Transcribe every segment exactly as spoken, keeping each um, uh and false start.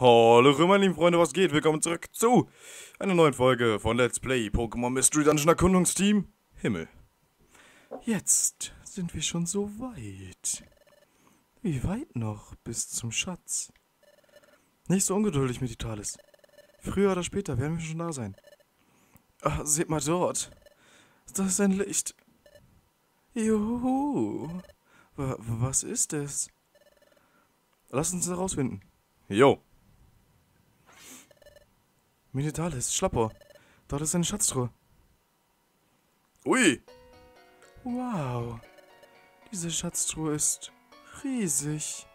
Hallo meine lieben Freunde, was geht? Willkommen zurück zu einer neuen Folge von Let's Play Pokémon Mystery Dungeon Erkundungsteam Himmel. Jetzt sind wir schon so weit. Wie weit noch bis zum Schatz? Nicht so ungeduldig, Meditalis. Früher oder später werden wir schon da sein. Ach, seht mal dort. Das ist ein Licht. Juhu. Was ist es? Lass uns herausfinden. Jo. Meditalis, Schlapper. Dort ist eine Schatztruhe. Ui! Wow! Diese Schatztruhe ist riesig.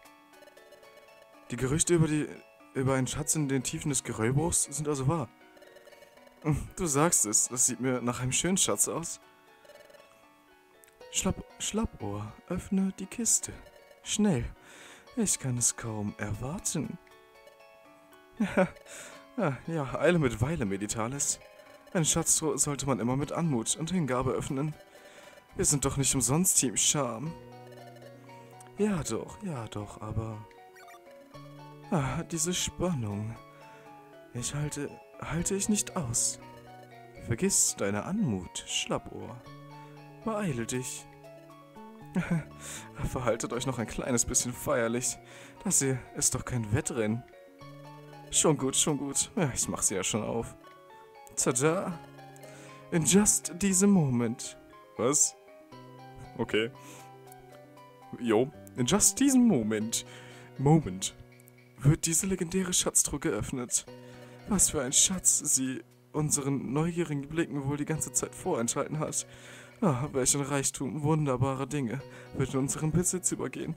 Die Gerüchte über, die, über einen Schatz in den Tiefen des Geröllbruchs sind also wahr. Du sagst es, das sieht mir nach einem schönen Schatz aus. Schlapp, Schlappohr, öffne die Kiste. Schnell. Ich kann es kaum erwarten. Ja, ja, Eile mit Weile, Meditalis. Ein Schatz sollte man immer mit Anmut und Hingabe öffnen. Wir sind doch nicht umsonst Team Charme. Ja doch, ja doch, aber... Ah, diese Spannung. Ich halte... halte ich nicht aus. Vergiss deine Anmut, Schlappohr. Beeile dich. Verhaltet euch noch ein kleines bisschen feierlich. Das hier ist doch kein Wettrennen. Schon gut, schon gut. Ja, ich mach sie ja schon auf. Tada! In just diesem Moment. Was? Okay. Jo. In just diesem Moment. Moment. Wird diese legendäre Schatztruhe geöffnet. Was für ein Schatz sie unseren neugierigen Blicken wohl die ganze Zeit vorenthalten hat. Ah, welch ein Reichtum wunderbarer Dinge wird in unseren Besitz übergehen.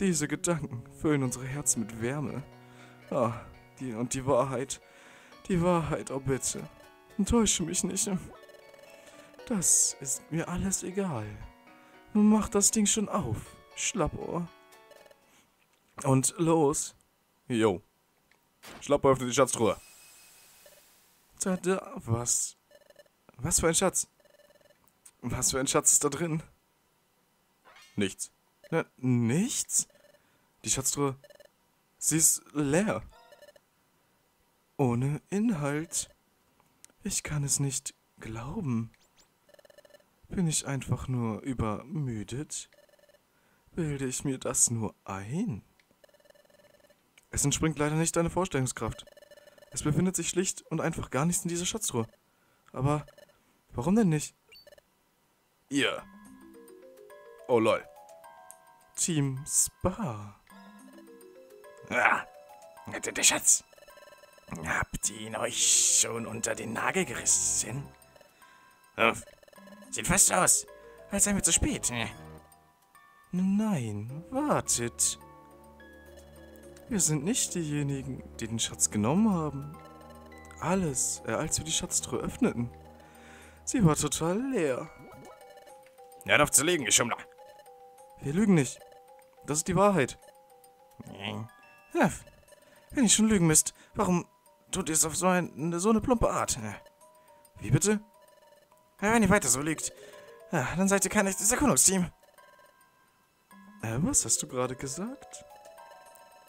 Diese Gedanken füllen unsere Herzen mit Wärme. Ah, die und die Wahrheit. Die Wahrheit, oh bitte. Enttäusche mich nicht. Das ist mir alles egal. Nun mach das Ding schon auf, Schlappohr. Und los. Jo. Schlappohr öffnet die Schatztruhe. Tada, was? Was für ein Schatz? Was für ein Schatz ist da drin? Nichts. Na, nichts? Die Schatztruhe... Sie ist leer. Ohne Inhalt. Ich kann es nicht glauben. Bin ich einfach nur übermüdet? Bilde ich mir das nur ein? Es entspringt leider nicht deiner Vorstellungskraft. Es befindet sich schlicht und einfach gar nichts in dieser Schatztruhe. Aber warum denn nicht? Ihr. Yeah. Oh lol. Team Spar. Ah, der Schatz. Habt ihr ihn euch schon unter den Nagel gerissen? Oh, sieht fast aus, als seien wir zu spät. Nein, wartet. Wir sind nicht diejenigen, die den Schatz genommen haben. Alles, als wir die Schatztruhe öffneten. Sie war total leer. Hört auf zu lügen, ihr Schummler. Wir lügen nicht. Das ist die Wahrheit. Ja, wenn ich schon lügen müsst, warum tut ihr es auf so eine, so eine plumpe Art? Wie bitte? Wenn ihr weiter so lügt, dann seid ihr kein echtes Erkundungsteam. Äh, was hast du gerade gesagt?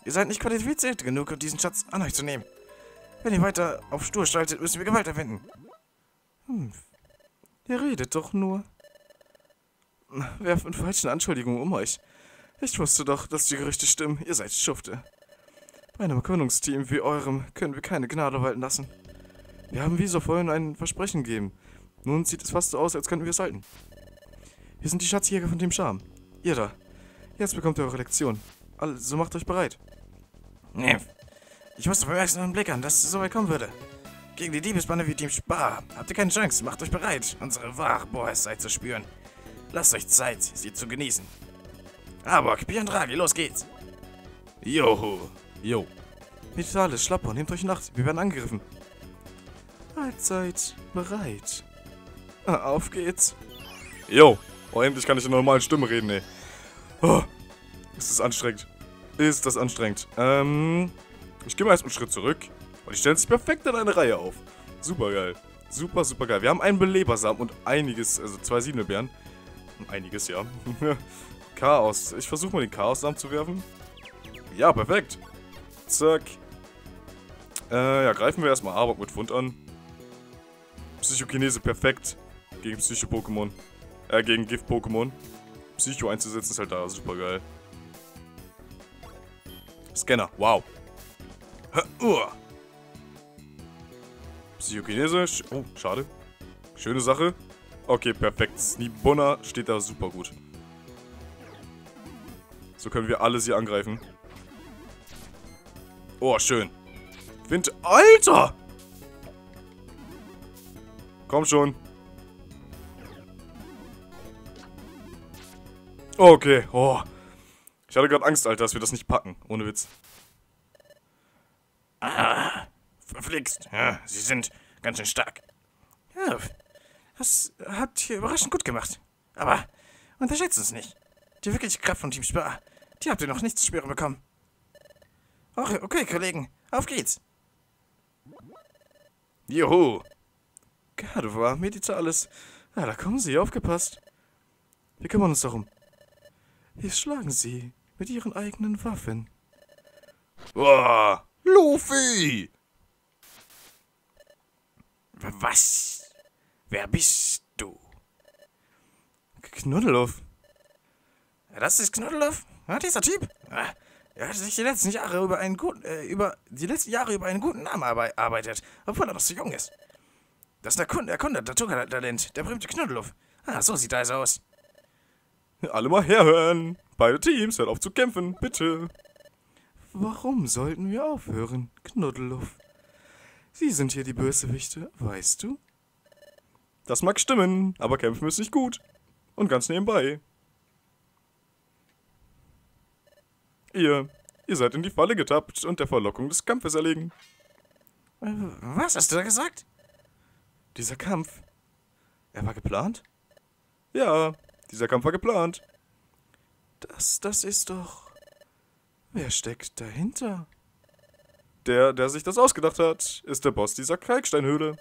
Ihr seid nicht qualifiziert genug, um diesen Schatz an euch zu nehmen. Wenn ihr weiter auf stur schaltet, müssen wir Gewalt erwenden. Hm, ihr redet doch nur. Werft mit falschen Anschuldigungen um euch. Ich wusste doch, dass die Gerüchte stimmen. Ihr seid Schufte. Bei einem Erkundungsteam wie eurem können wir keine Gnade walten lassen. Wir haben wie so vorhin ein Versprechen gegeben. Nun sieht es fast so aus, als könnten wir es halten. Wir sind die Schatzjäger von Team Charme. Ihr da. Jetzt bekommt ihr eure Lektion. Also macht euch bereit. Nee. Ich wusste beim ersten Anblick an, dass es so weit kommen würde. Gegen die Diebesbande wie Team Spar habt ihr keine Chance. Macht euch bereit, unsere wahre Bohrheit zu spüren. Lasst euch Zeit, sie zu genießen. Abok, Bier und Ragi, los geht's! Joho! Jo! Meditalis, Schlapper, nehmt euch in Acht, wir werden angegriffen! Allzeit bereit! Auf geht's! Jo! Oh, endlich kann ich in normalen Stimme reden, ey! Oh, ist das anstrengend! Ist das anstrengend! Ähm. Ich gehe mal erst einen Schritt zurück und die stellen sich perfekt in eine Reihe auf! Super geil! Super, super geil! Wir haben einen Belebersamen und einiges, also zwei Siedelbeeren. Einiges, ja. Chaos. Ich versuche mal den Chaos-Samen zu werfen. Ja, perfekt. Zack. Äh, ja, greifen wir erstmal Arbok mit Wund an. Psychokinese perfekt gegen Psycho-Pokémon. Äh, gegen Gift-Pokémon. Psycho einzusetzen ist halt da super geil. Scanner, wow. Psychokinese, oh, schade. Schöne Sache. Okay, perfekt. Snibonna steht da super gut. So können wir alle sie angreifen. Oh, schön. Wind, Alter! Komm schon. Okay, oh. Ich hatte gerade Angst, Alter, dass wir das nicht packen. Ohne Witz. Ah, verflixt. Ja, sie sind ganz schön stark. Ja, das habt ihr überraschend gut gemacht. Aber unterschätzt uns nicht. Die wirkliche Kraft von Team Spar, die habt ihr noch nicht zu spüren bekommen. Okay, okay, Kollegen, auf geht's. Juhu. Gardevoir, Meditalis. Na, da kommen sie, aufgepasst. Wir kümmern uns darum. Wir schlagen sie mit ihren eigenen Waffen. Boah, Luffy! Was? Wer bist du? Knuddeluff. Das ist Knuddeluff? Ja, dieser Typ? Er hat sich die letzten Jahre über einen guten, äh, über die letzten Jahre über einen guten Namen arbeitet, obwohl er noch so jung ist. Das ist der Erkunder, der Naturtalent, der berühmte Knuddeluff. Ah, so sieht er also aus. Alle mal herhören. Beide Teams, hört auf zu kämpfen, bitte. Warum sollten wir aufhören, Knuddeluff? Sie sind hier die Bösewichte, weißt du? Das mag stimmen, aber kämpfen ist nicht gut. Und ganz nebenbei. Ihr, ihr seid in die Falle getappt und der Verlockung des Kampfes erlegen. Was hast du da gesagt? Dieser Kampf, er war geplant? Ja, dieser Kampf war geplant. Das, das ist doch... Wer steckt dahinter? Der, der sich das ausgedacht hat, ist der Boss dieser Kalksteinhöhle.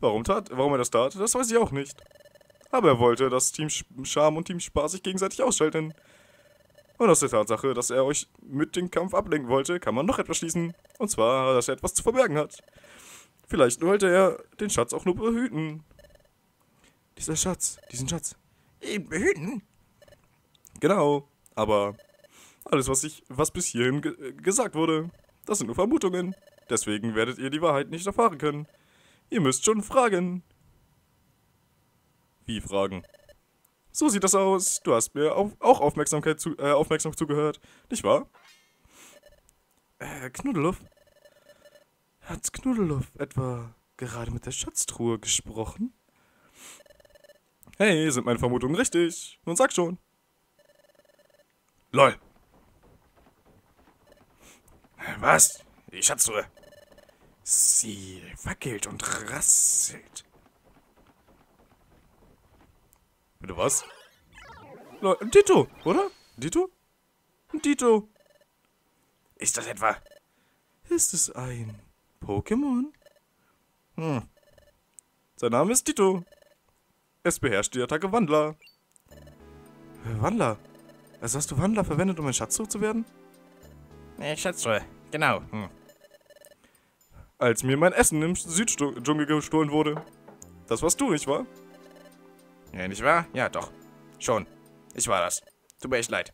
Warum tat, warum er das tat, das weiß ich auch nicht. Aber er wollte, dass Team Charme und Team Spar sich gegenseitig ausschalten. Und aus der Tatsache, dass er euch mit dem Kampf ablenken wollte, kann man noch etwas schließen. Und zwar, dass er etwas zu verbergen hat. Vielleicht wollte er den Schatz auch nur behüten. Dieser Schatz, diesen Schatz. Ihn behüten? Genau, aber alles, was ich, was bis hierhin ge gesagt wurde, das sind nur Vermutungen. Deswegen werdet ihr die Wahrheit nicht erfahren können. Ihr müsst schon fragen. Wie fragen? So sieht das aus. Du hast mir auch, auch Aufmerksamkeit zu, äh, aufmerksam zugehört, nicht wahr? Äh, Knuddeluff? Hat Knuddeluff etwa gerade mit der Schatztruhe gesprochen? Hey, sind meine Vermutungen richtig? Nun sag schon. Lol. Was? Die Schatztruhe. Sie wackelt und rasselt. Bitte was? Ditto, oder? Ditto? Ditto. Ist das etwa? Ist es ein Pokémon? Hm. Sein Name ist Ditto. Es beherrscht die Attacke Wandler. Wandler? Also hast du Wandler verwendet, um ein Schatztruhe zu werden? Nee, Schatztruhe. Genau. Hm. Als mir mein Essen im Süddschungel gestohlen wurde. Das warst du, nicht wahr? Ja, nicht wahr? Ja, doch. Schon. Ich war das. Tut mir echt leid.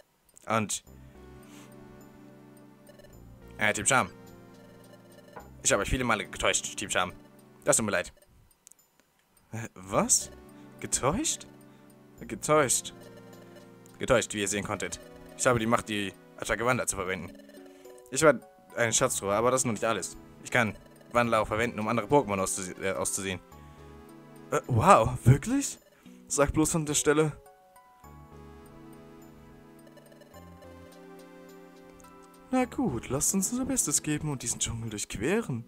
Und... Äh, Team Charme. Ich habe euch viele Male getäuscht, Team Charme. Das tut mir leid. Äh, was? Getäuscht? Getäuscht. Getäuscht, wie ihr sehen konntet. Ich habe die Macht, die Attacke Wandler zu verwenden. Ich war eine Schatztruhe, aber das ist noch nicht alles. Ich kann Wandler auch verwenden, um andere Pokémon auszuse äh, auszusehen. Äh, wow, wirklich? Sag bloß an der Stelle. Na gut, lasst uns unser Bestes geben und diesen Dschungel durchqueren.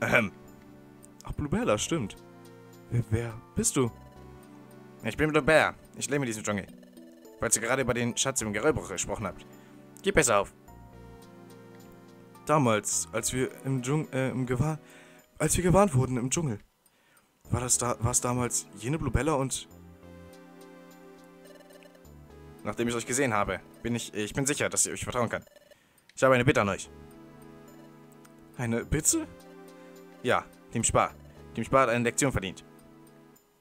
Ähm. Ach, Blubella, stimmt. Wer, wer bist du? Ich bin Blubella. Ich lebe in diesem Dschungel. Falls ihr gerade über den Schatz im Geröllbruch gesprochen habt. Gib besser auf. Damals, als wir im Dschungel, äh, im Gewahr... Als wir gewarnt wurden im Dschungel. War das da, war es damals jene Blubella und... Nachdem ich euch gesehen habe, bin ich... Ich bin sicher, dass ihr euch vertrauen kann. Ich habe eine Bitte an euch. Eine Bitte? Ja, Team Spar. Team Spar hat eine Lektion verdient.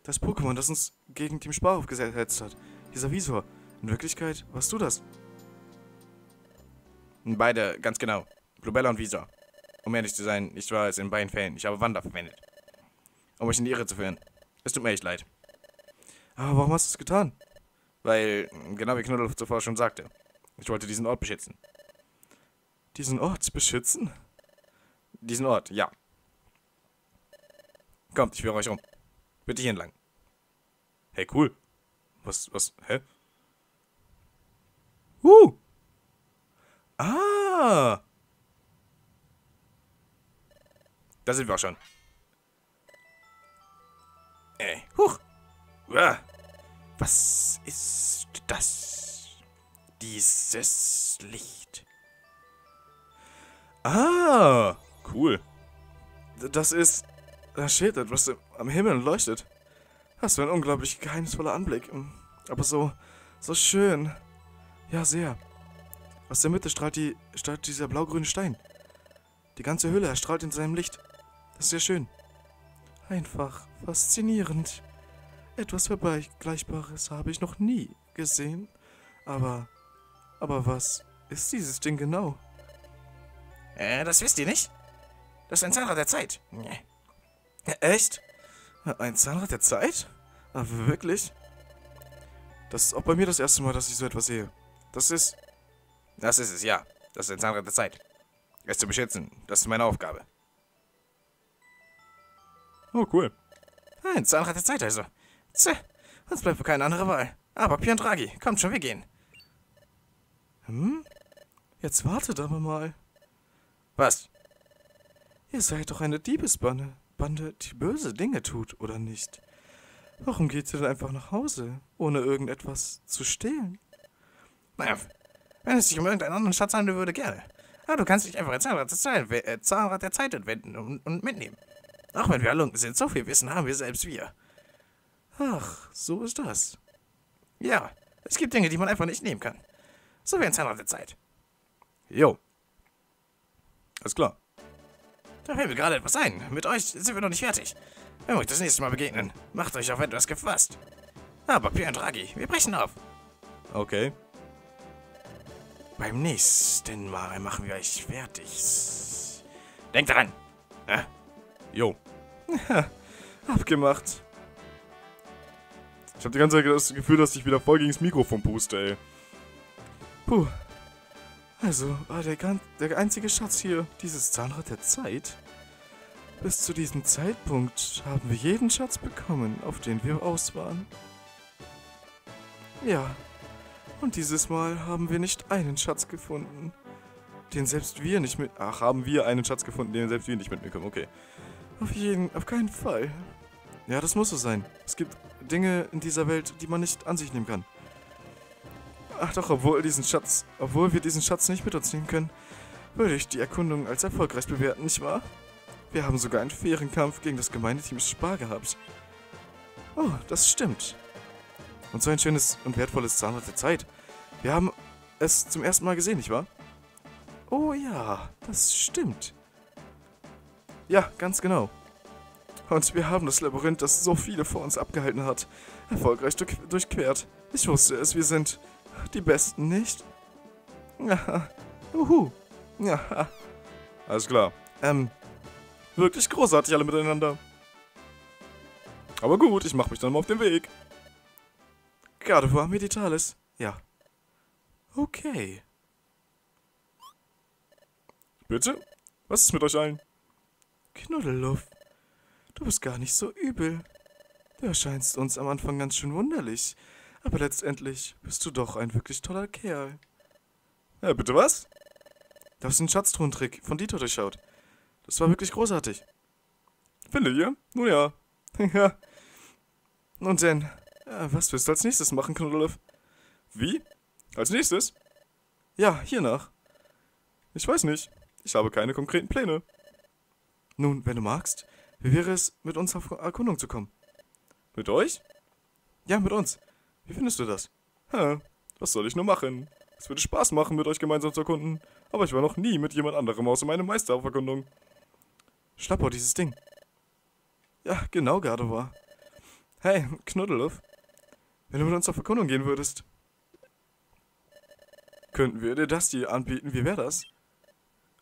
Das Pokémon, das uns gegen Team Spar aufgesetzt hat. Dieser Visor. In Wirklichkeit warst du das. Beide, ganz genau. Blubella und Visor. Um ehrlich zu sein, ich war es in beiden Fällen. Ich habe Wander verwendet. Um euch in die Irre zu führen. Es tut mir echt leid. Aber warum hast du es getan? Weil, genau wie Knuddeluff zuvor schon sagte, ich wollte diesen Ort beschützen. Diesen Ort beschützen? Diesen Ort, ja. Kommt, ich führe euch rum. Bitte hier entlang. Hey, cool. Was, was, hä? Uh! Ah! Da sind wir auch schon. Ey, huch! Uah. Was ist das? Dieses Licht. Ah! Cool. Das ist... Da steht etwas am Himmel und leuchtet. Das war ein unglaublich geheimnisvoller Anblick. Aber so... so schön. Ja, sehr. Aus der Mitte strahlt, die, strahlt dieser blaugrüne Stein. Die ganze Höhle erstrahlt in seinem Licht. Das ist sehr schön. Einfach faszinierend. Etwas Vergleichbares habe ich noch nie gesehen. Aber... aber was ist dieses Ding genau? Äh, das wisst ihr nicht? Das ist ein Zahnrad der Zeit. Nee. Echt? Ein Zahnrad der Zeit? Aber wirklich? Das ist auch bei mir das erste Mal, dass ich so etwas sehe. Das ist... Das ist es, ja. Das ist ein Zahnrad der Zeit. Es zu beschützen, das ist meine Aufgabe. Oh, cool. Ein Zahnrad der Zeit also. Tja, uns bleibt wohl keine andere Wahl. Aber Piantragi, kommt schon, wir gehen. Hm? Jetzt wartet aber mal. Was? Ihr seid doch eine Diebesbande, Bande, die böse Dinge tut, oder nicht? Warum geht ihr denn einfach nach Hause, ohne irgendetwas zu stehlen? Naja, wenn es sich um irgendeinen anderen Schatz handeln würde, gerne. Aber du kannst dich einfach ein Zahnrad der Zeit, äh, Zahnrad der Zeit entwenden und, und mitnehmen. Auch wenn wir Alunken sind, so viel Wissen haben wir selbst wir. Ach, so ist das. Ja, es gibt Dinge, die man einfach nicht nehmen kann. So wie ein Zahnrad der Zeit. Jo. Alles klar. Da fällt mir gerade etwas ein. Mit euch sind wir noch nicht fertig. Wenn wir euch das nächste Mal begegnen, macht euch auf etwas gefasst. Aber Piantragi, wir brechen auf. Okay. Beim nächsten Mal machen wir euch fertig. Denkt daran. Äh. Jo. Abgemacht. Ich habe die ganze Zeit das Gefühl, dass ich wieder voll gegen das Mikrofon puste, ey. Puh. Also, war der, der einzige Schatz hier dieses Zahnrad der Zeit. Bis zu diesem Zeitpunkt haben wir jeden Schatz bekommen, auf den wir aus waren. Ja. Und dieses Mal haben wir nicht einen Schatz gefunden, den selbst wir nicht mit... Ach, haben wir einen Schatz gefunden, den selbst wir nicht mitbekommen, okay. Auf jeden... auf keinen Fall. Ja, das muss so sein. Es gibt Dinge in dieser Welt, die man nicht an sich nehmen kann. Ach doch, obwohl diesen Schatz... obwohl wir diesen Schatz nicht mit uns nehmen können, würde ich die Erkundung als erfolgreich bewerten, nicht wahr? Wir haben sogar einen fairen Kampf gegen das gemeine Team Spar gehabt. Oh, das stimmt. Und so ein schönes und wertvolles Zahnrad der Zeit. Wir haben es zum ersten Mal gesehen, nicht wahr? Oh ja, das stimmt. Ja, ganz genau. Und wir haben das Labyrinth, das so viele vor uns abgehalten hat, erfolgreich durchquert. Ich wusste es, wir sind die Besten, nicht? Ja, uhu. Ja. Alles klar. Ähm, wirklich großartig alle miteinander. Aber gut, ich mache mich dann mal auf den Weg. Gardevoir Meditalis. Ja. Okay. Bitte? Was ist mit euch allen? Knuddeluff, du bist gar nicht so übel. Du erscheinst uns am Anfang ganz schön wunderlich, aber letztendlich bist du doch ein wirklich toller Kerl. Ja, bitte was? Du hast den Schatztruhentrick von Ditto durchschaut. Das war wirklich großartig. Findet ihr? Nun ja. Ja. Nun denn... Ja, was wirst du als nächstes machen, Knuddeluff? Wie? Als nächstes? Ja, hiernach. Ich weiß nicht. Ich habe keine konkreten Pläne. Nun, wenn du magst, wie wäre es, mit uns auf Erkundung zu kommen? Mit euch? Ja, mit uns. Wie findest du das? Hä? Was soll ich nur machen? Es würde Spaß machen, mit euch gemeinsam zu erkunden. aber ich war noch nie mit jemand anderem außer meinem Meister auf Erkundung. Schlapper, dieses Ding. Ja, genau gerade war. Hey, Knuddeluff, wenn du mit uns auf Erkundung gehen würdest. Könnten wir dir das hier anbieten, wie wäre das?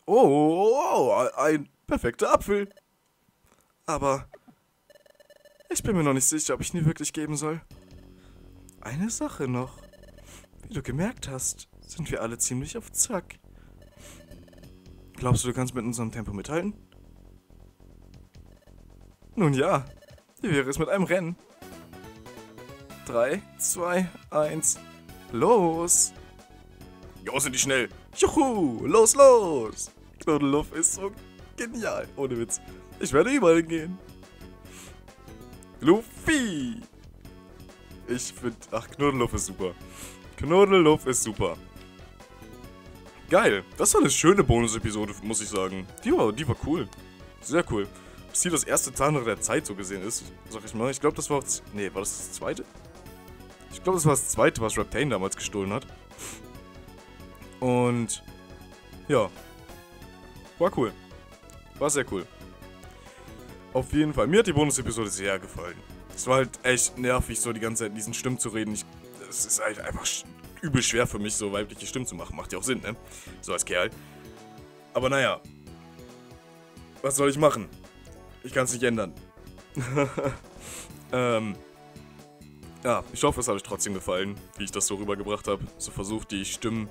Oh, ein perfekter Apfel. Aber ich bin mir noch nicht sicher, ob ich ihn wirklich geben soll. Eine Sache noch. Wie du gemerkt hast, sind wir alle ziemlich auf Zack. Glaubst du, du kannst mit unserem Tempo mithalten? Nun ja, wie wäre es mit einem Rennen? drei, zwei, eins, los! Jo, sind die schnell! Juhu, los, los! Knuddeluff ist so genial, ohne Witz. Ich werde überall hingehen. Luffy! Ich finde... Ach, Knuddeluff ist super. Knuddeluff ist super. Geil. Das war eine schöne Bonus-Episode, muss ich sagen. Die war, die war cool. Sehr cool. Bis hier das erste Zahnrad der Zeit so gesehen ist, sag ich mal. Ich glaube, das war... Nee, war das das zweite? Ich glaube, das war das zweite, was Reptain damals gestohlen hat. Und... Ja. War cool. War sehr cool. Auf jeden Fall. Mir hat die Bonus-Episode sehr gefallen. Es war halt echt nervig, so die ganze Zeit in diesen Stimmen zu reden. Ich, das ist halt einfach übel schwer für mich, so weibliche Stimmen zu machen. Macht ja auch Sinn, ne? So als Kerl. Aber naja. Was soll ich machen? Ich kann es nicht ändern. ähm. Ja, ich hoffe, es hat euch trotzdem gefallen, wie ich das so rübergebracht habe. So versucht, die Stimmen...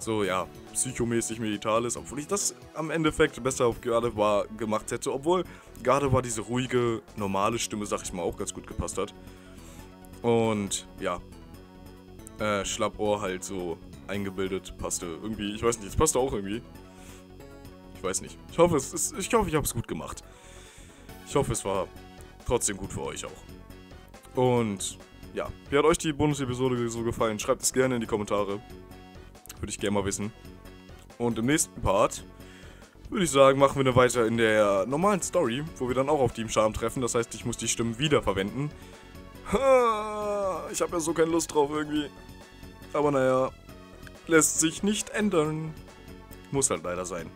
So, ja, psychomäßig medital ist, obwohl ich das am Endeffekt besser auf Gardevoir gemacht hätte, obwohl Gardevoir diese ruhige, normale Stimme, sag ich mal, auch ganz gut gepasst hat. Und, ja, äh, Schlappohr halt so eingebildet, passte irgendwie, ich weiß nicht, es passte auch irgendwie. Ich weiß nicht, ich hoffe, es ist, ich hoffe, ich habe es gut gemacht. Ich hoffe, es war trotzdem gut für euch auch. Und, ja, wie hat euch die Bonus-Episode so gefallen? Schreibt es gerne in die Kommentare. Würde ich gerne mal wissen. Und im nächsten Part, würde ich sagen, machen wir dann weiter in der normalen Story, wo wir dann auch auf Team Charme treffen. Das heißt, ich muss die Stimmen wiederverwenden. Ha, ich habe ja so keine Lust drauf irgendwie. Aber naja, lässt sich nicht ändern. Muss halt leider sein.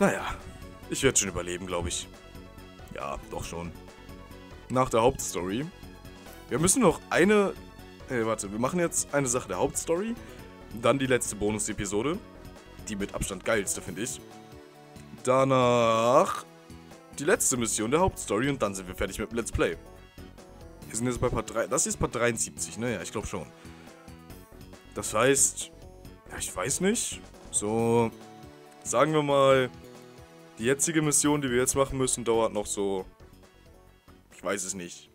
Naja, ich werde schon überleben, glaube ich. Ja, doch schon. Nach der Hauptstory. Wir müssen noch eine... Hey, warte, wir machen jetzt eine Sache der Hauptstory. Dann die letzte Bonus-Episode. Die mit Abstand geilste, finde ich. Danach die letzte Mission der Hauptstory und dann sind wir fertig mit dem Let's Play. Wir sind jetzt bei Part drei. Das hier ist Part dreiundsiebzig, ne? Ja, ich glaube schon. Das heißt, ja, ich weiß nicht. So, sagen wir mal, die jetzige Mission, die wir jetzt machen müssen, dauert noch so, ich weiß es nicht.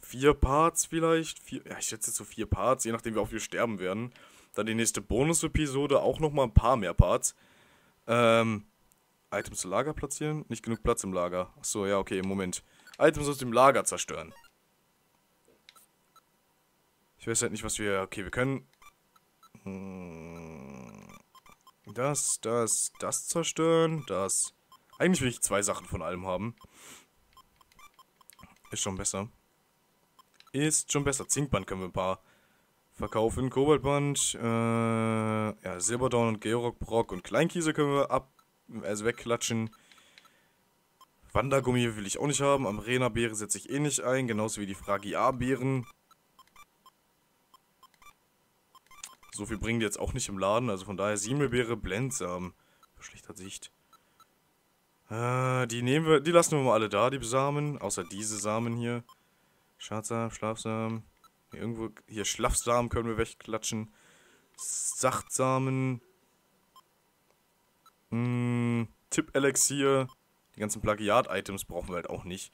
Vier Parts vielleicht, vier, ja, ich schätze so vier Parts, je nachdem wie oft wir sterben werden. Dann die nächste Bonus-Episode, auch nochmal ein paar mehr Parts. Ähm, Items im Lager platzieren? Nicht genug Platz im Lager. Achso, ja, okay, Moment. Items aus dem Lager zerstören. Ich weiß halt nicht, was wir... Okay, wir können... Hm, das, das, das zerstören, das... Eigentlich will ich zwei Sachen von allem haben. Ist schon besser. Ist schon besser. Zinkband können wir ein paar verkaufen. Kobaltband, äh, ja, Silberdorn und Georock, Brock und Kleinkiese können wir ab, also wegklatschen. Wandergummi will ich auch nicht haben. Amrena-Beere setze ich eh nicht ein. Genauso wie die Fragia-Beeren. So viel bringen die jetzt auch nicht im Laden. Also von daher Siemelbeere, Blendsam. Schlechter Sicht. Äh, die nehmen wir, die lassen wir mal alle da, die Samen. Außer diese Samen hier. Schadsamen, Schlafsamen, hier irgendwo, hier Schlafsamen können wir wegklatschen, Sachtsamen, mh, Tipp-Elixier, die ganzen Plagiat-Items brauchen wir halt auch nicht.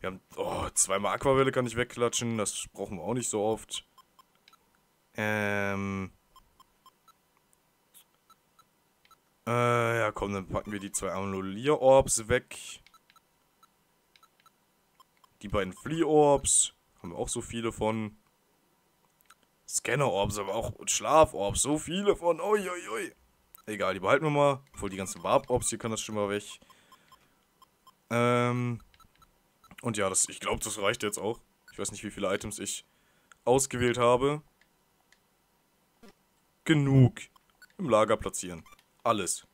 Wir haben, oh, zweimal Aquavelle kann ich wegklatschen, das brauchen wir auch nicht so oft. Ähm, äh, ja komm, dann packen wir die zwei Annullier-Orbs weg. Die beiden Flea-Orbs, haben wir auch so viele von. Scanner-Orbs, aber auch Schlaf-Orbs, so viele von. Ui, ui, ui. Egal, die behalten wir mal. Obwohl die ganzen Warp-Orbs, hier kann das schon mal weg. Ähm. Und ja, das, ich glaube, das reicht jetzt auch. Ich weiß nicht, wie viele Items ich ausgewählt habe. genug. Im Lager platzieren. Alles.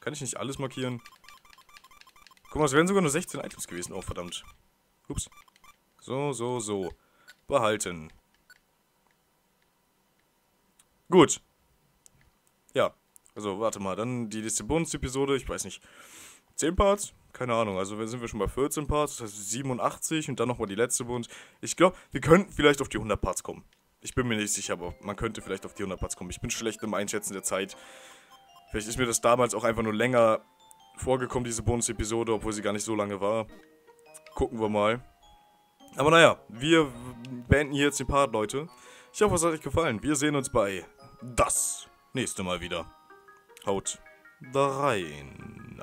Kann ich nicht alles markieren? Guck mal, es wären sogar nur sechzehn Items gewesen. Oh, verdammt. Ups. So, so, so. Behalten. Gut. Ja. Also, warte mal. Dann die letzte Bonus-Episode. Ich weiß nicht. zehn Parts? Keine Ahnung. Also, sind wir schon bei vierzehn Parts. Das heißt siebenundachtzig. Und dann nochmal die letzte Bonus. Ich glaube, wir könnten vielleicht auf die hundert Parts kommen. Ich bin mir nicht sicher, aber man könnte vielleicht auf die hundert Parts kommen. Ich bin schlecht im Einschätzen der Zeit. Vielleicht ist mir das damals auch einfach nur länger vorgekommen, diese Bonus-Episode, obwohl sie gar nicht so lange war. Gucken wir mal. Aber naja, wir beenden hier jetzt den Part, Leute. Ich hoffe, es hat euch gefallen. Wir sehen uns bei das nächste Mal wieder. Haut da rein.